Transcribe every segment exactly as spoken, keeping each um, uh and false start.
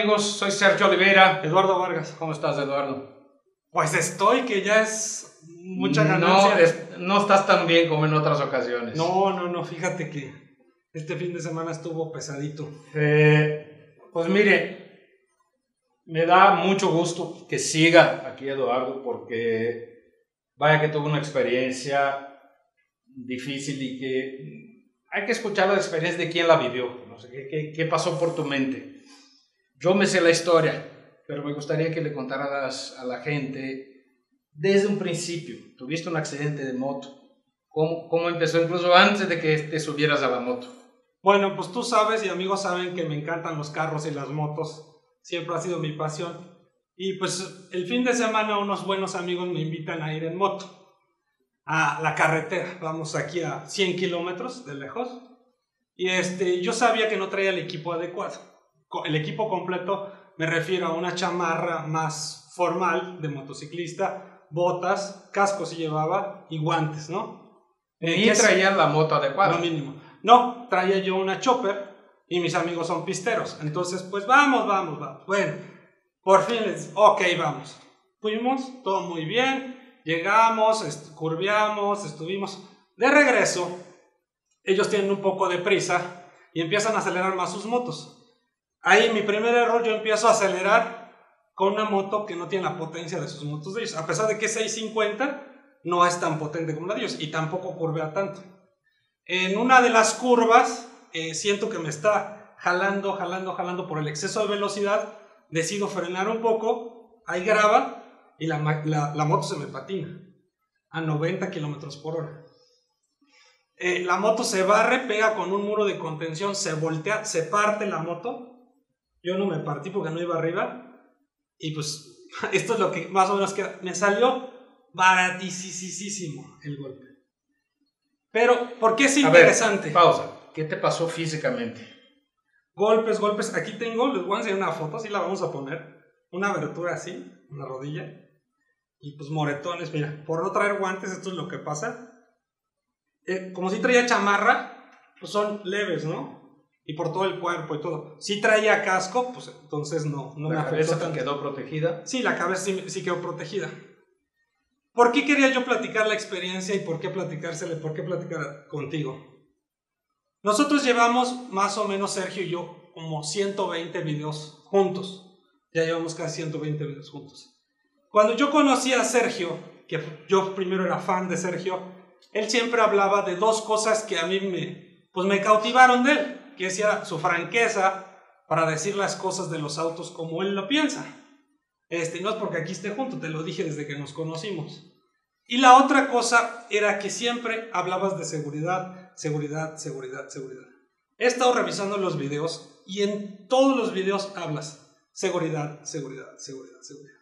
amigos, soy Sergio Oliveira. Eduardo Vargas. ¿Cómo estás, Eduardo? Pues estoy, que ya es mucha ganancia. No, es, no estás tan bien como en otras ocasiones. No, no, no, fíjate que este fin de semana estuvo pesadito. Eh, pues mire, me da mucho gusto que siga aquí Eduardo, porque vaya que tuvo una experiencia difícil y que... hay que escuchar la experiencia de quien la vivió, no sé, ¿qué, qué, qué pasó por tu mente? Yo me sé la historia, pero me gustaría que le contaras a la gente desde un principio. Tuviste un accidente de moto, ¿cómo, cómo empezó incluso antes de que te subieras a la moto? Bueno, pues tú sabes y amigos saben que me encantan los carros y las motos, siempre ha sido mi pasión. Y pues el fin de semana unos buenos amigos me invitan a ir en moto a la carretera, vamos aquí a cien kilómetros de lejos, y este, yo sabía que no traía el equipo adecuado, el equipo completo, me refiero a una chamarra más formal de motociclista, botas, casco si llevaba y guantes, ¿no? ¿Y eh, traía la moto adecuada? Lo mínimo, no, traía yo una chopper y mis amigos son pisteros, entonces pues vamos, vamos, vamos, bueno, por fin les, ok, vamos, fuimos, todo muy bien. Llegamos, est curveamos, estuvimos de regreso. Ellos tienen un poco de prisa y empiezan a acelerar más sus motos. Ahí mi primer error, yo empiezo a acelerar con una moto que no tiene la potencia de sus motos de ellos. A pesar de que es seiscientos cincuenta, no es tan potente como la de ellos y tampoco curvea tanto. En una de las curvas eh, siento que me está jalando, jalando, jalando por el exceso de velocidad. Decido frenar un poco, ahí graba. Y la, la, la moto se me patina a noventa kilómetros por hora. Eh, la moto se barre, pega con un muro de contención, se voltea, se parte la moto. Yo no me partí porque no iba arriba. Y pues esto es lo que más o menos queda. Me salió baratísimo el golpe. Pero, ¿por qué es interesante? A ver, pausa. ¿Qué te pasó físicamente? Golpes, golpes. Aquí tengo, les voy a enseñar una foto, así la vamos a poner. Una abertura así, una rodilla. Y pues moretones, mira, por no traer guantes, esto es lo que pasa. Eh, como si traía chamarra, pues son leves, ¿no? Y por todo el cuerpo y todo. Si traía casco, pues entonces no, no me afectó tanto. ¿La cabeza quedó protegida? Sí, la cabeza sí, sí quedó protegida. ¿Por qué quería yo platicar la experiencia y por qué platicársela, por qué platicar contigo? Nosotros llevamos más o menos, Sergio y yo, como ciento veinte videos juntos. Ya llevamos casi ciento veinte videos juntos. Cuando yo conocí a Sergio, que yo primero era fan de Sergio, él siempre hablaba de dos cosas que a mí me, pues me cautivaron de él, que decía su franqueza para decir las cosas de los autos como él lo piensa. Este, no es porque aquí esté junto, te lo dije desde que nos conocimos. Y la otra cosa era que siempre hablabas de seguridad, seguridad, seguridad, seguridad. He estado revisando los videos y en todos los videos hablas seguridad, seguridad, seguridad, seguridad.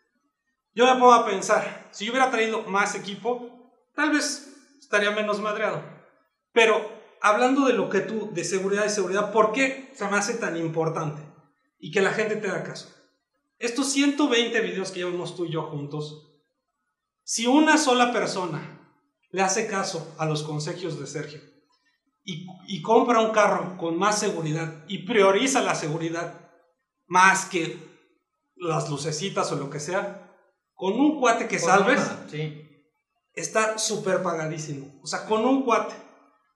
Yo me pongo a pensar, si yo hubiera traído más equipo, tal vez estaría menos madreado. Pero hablando de lo que tú, de seguridad y seguridad, ¿por qué se me hace tan importante? Y que la gente te haga caso. Estos ciento veinte videos que llevamos tú y yo juntos, si una sola persona le hace caso a los consejos de Sergio y, y compra un carro con más seguridad y prioriza la seguridad, más que las lucecitas o lo que sea, con un cuate que salves, sí, está súper pagadísimo. O sea, con un cuate.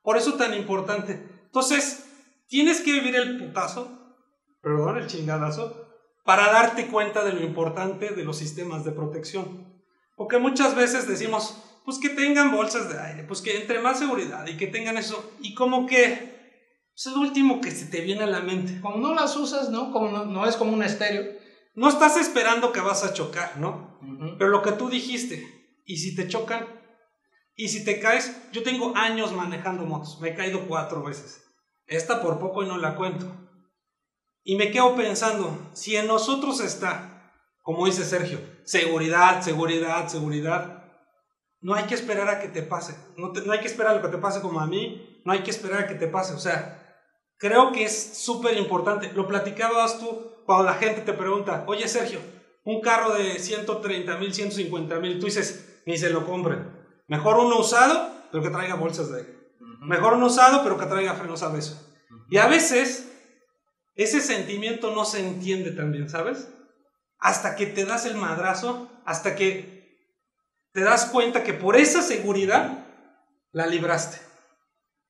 Por eso tan importante. Entonces, tienes que vivir el putazo, perdón, el chingadazo, para darte cuenta de lo importante de los sistemas de protección. Porque muchas veces decimos, pues que tengan bolsas de aire, pues que entre más seguridad y que tengan eso. Y como que... es lo último que se te viene a la mente. Como no las usas, ¿no? Como no, no es como un estéreo. No estás esperando que vas a chocar, ¿no? Uh-huh. Pero lo que tú dijiste, y si te chocan, y si te caes, yo tengo años manejando motos, me he caído cuatro veces. Esta por poco y no la cuento. Y me quedo pensando, si en nosotros está, como dice Sergio, seguridad, seguridad, seguridad, no hay que esperar a que te pase. No, te, no hay que esperar a que te pase como a mí, no hay que esperar a que te pase, o sea... creo que es súper importante. Lo platicabas tú cuando la gente te pregunta, oye Sergio, un carro de ciento treinta mil, ciento cincuenta mil, tú dices, ni se lo compren. Mejor uno usado, pero que traiga bolsas de aire. Uh-huh. Mejor uno usado, pero que traiga frenos a beso. Uh-huh. Y a veces Ese sentimiento no se entiende tan bien, ¿sabes? Hasta que te das el madrazo, hasta que te das cuenta que por esa seguridad la libraste.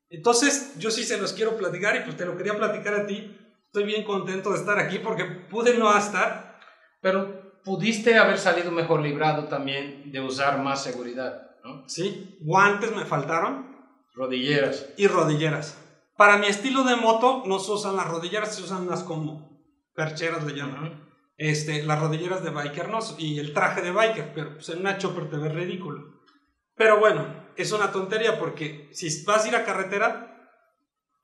Entonces, yo sí se los quiero platicar y pues te lo quería platicar a ti. Estoy bien contento de estar aquí porque pude no estar. Pero pudiste haber salido mejor librado también de usar más seguridad, ¿no? Sí, guantes me faltaron. Rodilleras. Y rodilleras. Para mi estilo de moto no se usan las rodilleras, se usan unas como percheras le llaman. Uh-huh. este, las rodilleras de biker no, y el traje de biker, pero pues en una chopper te ves ridículo. Pero bueno, es una tontería porque si vas a ir a carretera,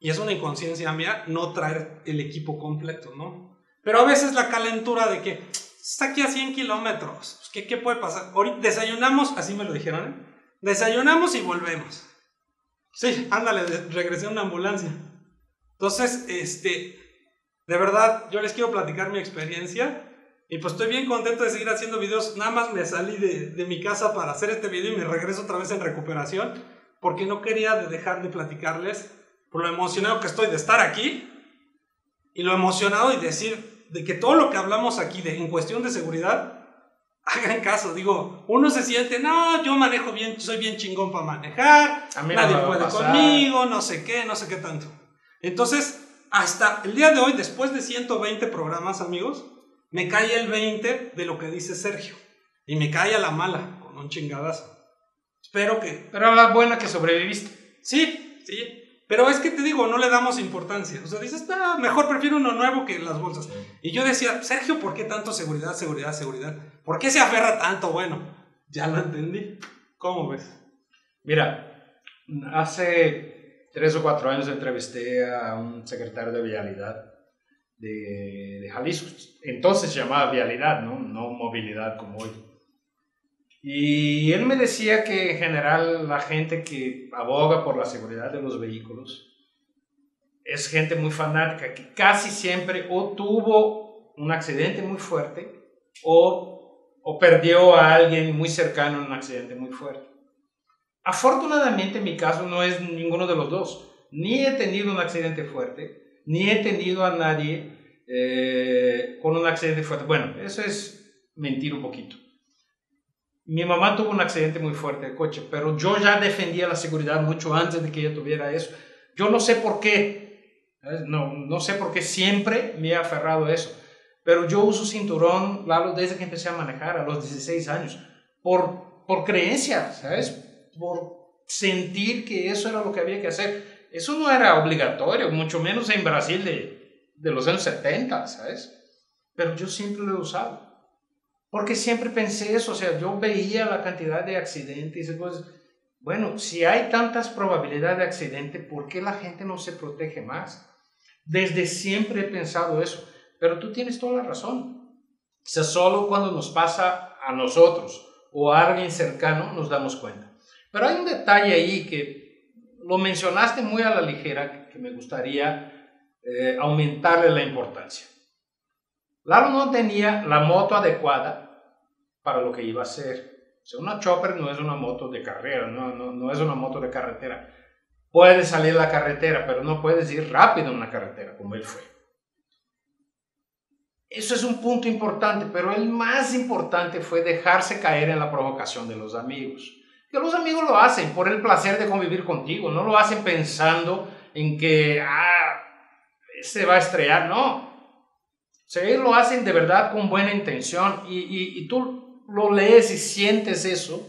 y es una inconsciencia mía, no traer el equipo completo, ¿no? Pero a veces la calentura de que está aquí a cien kilómetros, pues, ¿qué, ¿qué puede pasar? Ahorita desayunamos, así me lo dijeron, ¿eh? Desayunamos y volvemos. Sí, ándale, regresé a una ambulancia. Entonces, este, de verdad, yo les quiero platicar mi experiencia. Y pues estoy bien contento de seguir haciendo videos. Nada más me salí de, de mi casa para hacer este video y me regreso otra vez en recuperación, porque no quería dejar de platicarles por lo emocionado que estoy de estar aquí, y lo emocionado y decir de que todo lo que hablamos aquí de, en cuestión de seguridad, hagan caso. Digo, uno se siente, no, yo manejo bien, soy bien chingón para manejar, nadie puede conmigo, no sé qué, no sé qué tanto. Entonces, hasta el día de hoy, después de ciento veinte programas, amigos, me cae el veinte de lo que dice Sergio, y me cae a la mala, con un chingadazo. Espero que... Pero a la buena que sobreviviste. Sí, sí. Pero es que te digo, no le damos importancia. O sea, dices, ah, mejor prefiero uno nuevo que las bolsas. Sí. Y yo decía, Sergio, ¿por qué tanto seguridad, seguridad, seguridad? ¿Por qué se aferra tanto? Bueno, ya lo entendí. ¿Cómo ves? Mira, hace tres o cuatro años entrevisté a un secretario de Vialidad de, de Jalisco. Entonces se llamaba Vialidad, ¿no? No movilidad como hoy. Y él me decía que en general la gente que aboga por la seguridad de los vehículos es gente muy fanática, que casi siempre o tuvo un accidente muy fuerte o, o perdió a alguien muy cercano en un accidente muy fuerte. Afortunadamente en mi caso no es ninguno de los dos. Ni he tenido un accidente fuerte, ni he tenido a nadie eh, con un accidente fuerte. Bueno, eso es mentir un poquito. Mi mamá tuvo un accidente muy fuerte de coche, pero yo ya defendía la seguridad mucho antes de que ella tuviera eso. Yo no sé por qué, no, no sé por qué siempre me he aferrado a eso, pero yo uso cinturón, Lalo, desde que empecé a manejar a los dieciséis años, por, por creencia, ¿sabes? Por sentir que eso era lo que había que hacer. Eso no era obligatorio, mucho menos en Brasil de, de los años setenta, ¿sabes? Pero yo siempre lo he usado. Porque siempre pensé eso, o sea, yo veía la cantidad de accidentes y cosas. Bueno, si hay tantas probabilidades de accidente, ¿por qué la gente no se protege más? Desde siempre he pensado eso, pero tú tienes toda la razón. O sea, solo cuando nos pasa a nosotros o a alguien cercano nos damos cuenta. Pero hay un detalle ahí que lo mencionaste muy a la ligera, que me gustaría eh, aumentarle la importancia. Lalo no tenía la moto adecuada para lo que iba a hacer. O sea, una chopper no es una moto de carrera, no, no, no es una moto de carretera. Puedes salir a la carretera, pero no puedes ir rápido en una carretera, como él fue. Eso es un punto importante, pero el más importante fue dejarse caer en la provocación de los amigos. Que los amigos lo hacen por el placer de convivir contigo, no lo hacen pensando en que, ah, se va a estrellar, no. O sea, ellos lo hacen de verdad con buena intención y, y, y tú lo lees y sientes eso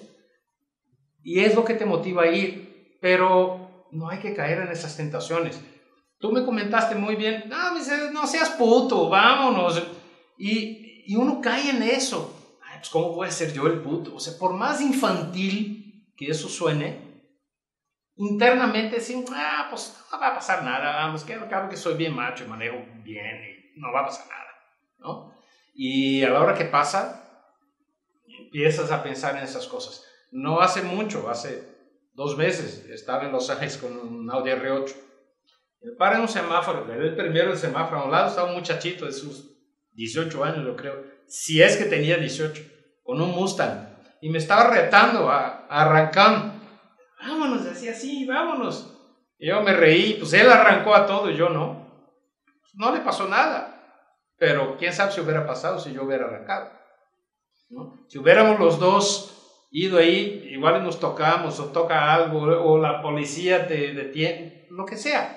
y es lo que te motiva a ir, pero no hay que caer en esas tentaciones. Tú me comentaste muy bien, no, no seas puto, vámonos. Y, y uno cae en eso. Ay, pues, ¿cómo voy a ser yo el puto? O sea, por más infantil que eso suene, internamente decimos, ah, pues no va a pasar nada, vamos, que claro que soy bien macho y manejo bien y no va a pasar nada. ¿No? Y a la hora que pasa, empiezas a pensar en esas cosas. No hace mucho, hace dos meses, estaba en Los Ángeles con un Audi R ocho. Me paré en un semáforo, el primero del semáforo, a un lado estaba un muchachito de sus dieciocho años, yo creo, si es que tenía dieciocho, con un Mustang. Y me estaba retando a, a arrancar. Vámonos, así, así, vámonos. Y yo me reí, pues él arrancó a todo y yo no. no le pasó nada, pero quién sabe si hubiera pasado si yo hubiera arrancado, ¿no? Si hubiéramos los dos ido ahí, igual nos tocamos o toca algo, o la policía te detiene, lo que sea.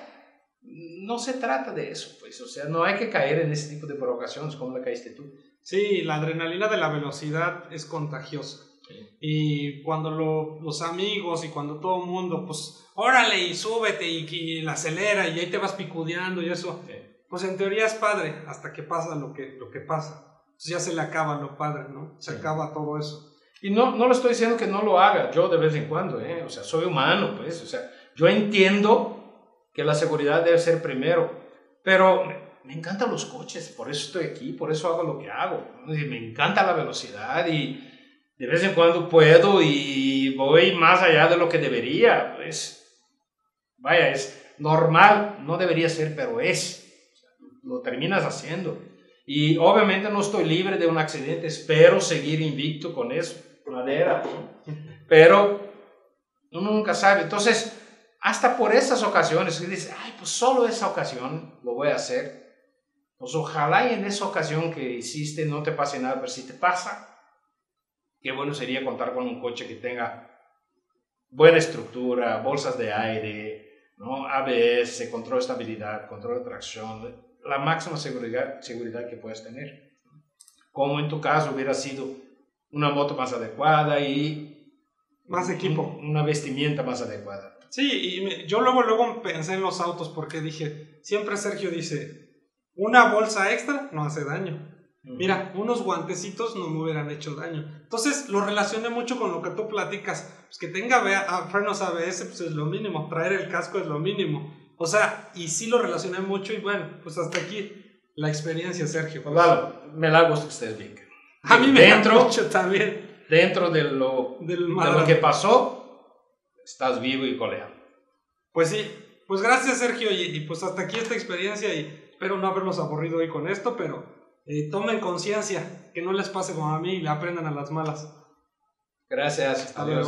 No se trata de eso, pues, o sea, no hay que caer en ese tipo de provocaciones como la caíste tú. Sí, la adrenalina de la velocidad es contagiosa. Sí. Y cuando lo, los amigos y cuando todo el mundo, pues, órale y súbete y, y la acelera y ahí te vas picudeando y eso, sí, pues en teoría es padre hasta que pasa lo que, lo que pasa. Entonces ya se le acaba lo padre, ¿no? Se sí. acaba todo eso. Y no, no le estoy diciendo que no lo haga, yo de vez en cuando, ¿eh? O sea, soy humano, pues, o sea, yo entiendo que la seguridad debe ser primero, pero me, me encantan los coches, por eso estoy aquí, por eso hago lo que hago, y me encanta la velocidad y de vez en cuando puedo y voy más allá de lo que debería, pues, vaya, es normal, no debería ser, pero es, lo terminas haciendo, y obviamente no estoy libre de un accidente, espero seguir invicto con eso, madera, pero uno nunca sabe, entonces, hasta por esas ocasiones, que dices, ay, pues solo esa ocasión lo voy a hacer. Pues ojalá y en esa ocasión que hiciste no te pase nada, pero si te pasa, qué bueno sería contar con un coche que tenga buena estructura, bolsas de aire, ¿no? A B S, control de estabilidad, control de tracción, la máxima seguridad, seguridad que puedes tener. Como en tu caso hubiera sido una moto más adecuada y más equipo, una vestimenta más adecuada. Sí, y me, yo luego, luego pensé en los autos porque dije, siempre Sergio dice, una bolsa extra no hace daño. Mira, unos guantecitos no me hubieran hecho daño. Entonces lo relacioné mucho con lo que tú platicas. Pues que tenga frenos A B S, pues es lo mínimo. Traer el casco es lo mínimo. O sea, y sí lo relacioné mucho y bueno, pues hasta aquí la experiencia, Sergio. Claro, me la gusta que ustedes digan. A mí me gusta mucho también. Dentro de lo, de lo que pasó, estás vivo y coleando. Pues sí, pues gracias Sergio y, y pues hasta aquí esta experiencia y espero no haberlos aburrido hoy con esto, pero eh, tomen conciencia, que no les pase como a mí y le aprendan a las malas. Gracias, hasta adiós.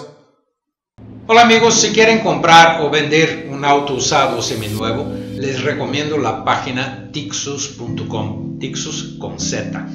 Luego. Hola amigos, si quieren comprar o vender un auto usado o seminuevo, les recomiendo la página tixuz punto com, Tixuz con Z.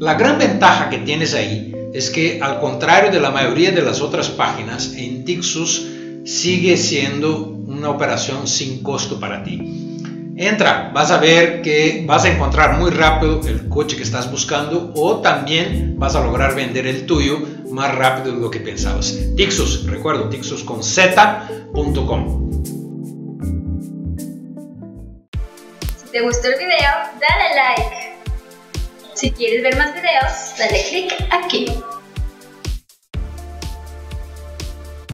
La gran ventaja que tienes ahí es que al contrario de la mayoría de las otras páginas, en Tixuz sigue siendo una operación sin costo para ti. Entra, vas a ver que vas a encontrar muy rápido el coche que estás buscando o también vas a lograr vender el tuyo más rápido de lo que pensabas. Tixuz, recuerdo, Tixuz con Z punto com. Si te gustó el video, dale like. Si quieres ver más videos, dale click aquí.